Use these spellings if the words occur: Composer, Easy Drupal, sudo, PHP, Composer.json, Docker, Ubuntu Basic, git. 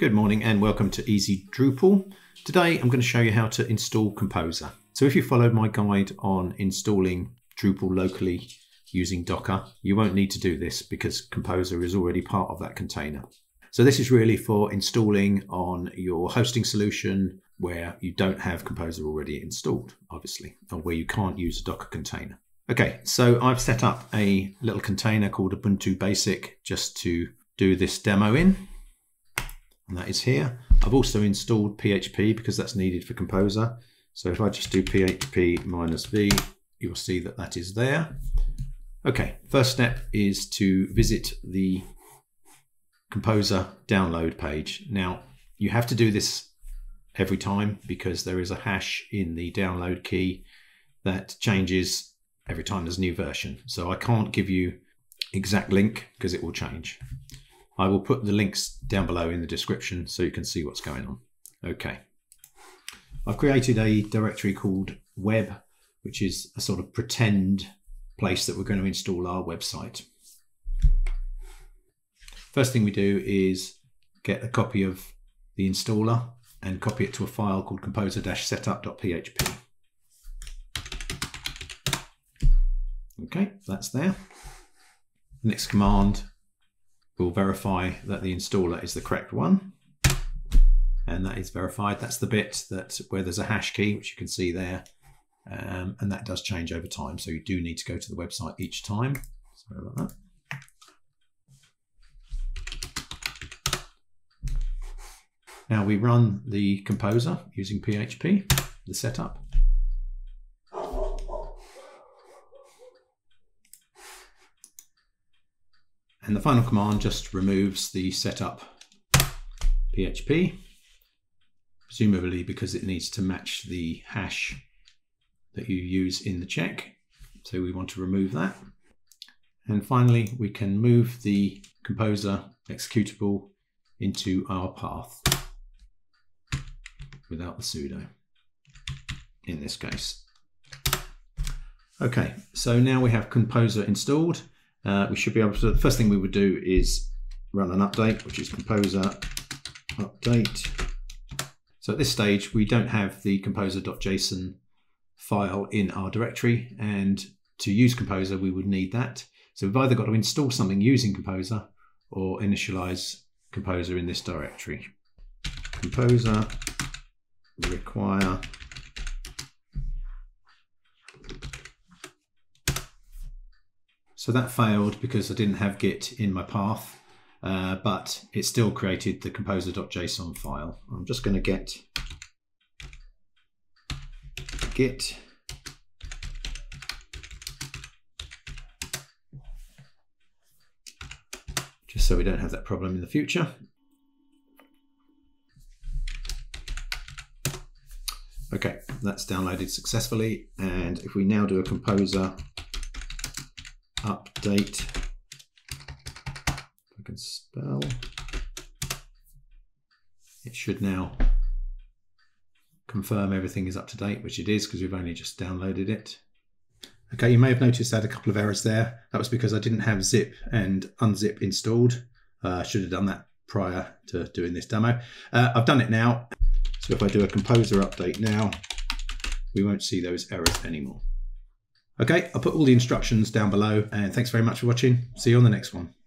Good morning and welcome to Easy Drupal. Today I'm going to show you how to install Composer. So if you followed my guide on installing Drupal locally using Docker, you won't need to do this because Composer is already part of that container. So this is really for installing on your hosting solution where you don't have Composer already installed, obviously, or where you can't use a Docker container. Okay, so I've set up a little container called Ubuntu Basic just to do this demo in. And that is here. I've also installed PHP because that's needed for Composer. So if I just do PHP -v, you'll see that that is there. Okay, first step is to visit the Composer download page. Now, you have to do this every time because there is a hash in the download key that changes every time there's a new version. So I can't give you exact link because it will change. I will put the links down below in the description so you can see what's going on. Okay. I've created a directory called web, which is a sort of pretend place that we're going to install our website. First thing we do is get a copy of the installer and copy it to a file called composer-setup.php. Okay, that's there. The next command, we'll verify that the installer is the correct one, and that is verified. That's the bit that where there's a hash key, which you can see there, and that does change over time. So you do need to go to the website each time. Sorry about that. Now we run the Composer using PHP, the setup. And the final command just removes the setup PHP, presumably because it needs to match the hash that you use in the check. So we want to remove that. And finally, we can move the Composer executable into our path without the sudo in this case. Okay, so now we have Composer installed. We should be able to, the first thing we would do is run an update, which is Composer update. So at this stage, we don't have the Composer.json file in our directory, and to use Composer, we would need that. So we've either got to install something using Composer or initialize Composer in this directory. Composer require . So that failed because I didn't have Git in my path, but it still created the composer.json file. I'm just going to get Git. Just so we don't have that problem in the future. Okay, that's downloaded successfully. And if we now do a composer update, if I can spell, it should now confirm everything is up to date, which it is because we've only just downloaded it. Okay, you may have noticed I had a couple of errors there. That was because I didn't have zip and unzip installed. I should have done that prior to doing this demo. I've done it now. So if I do a composer update now, we won't see those errors anymore. Okay, I'll put all the instructions down below, and thanks very much for watching. See you on the next one.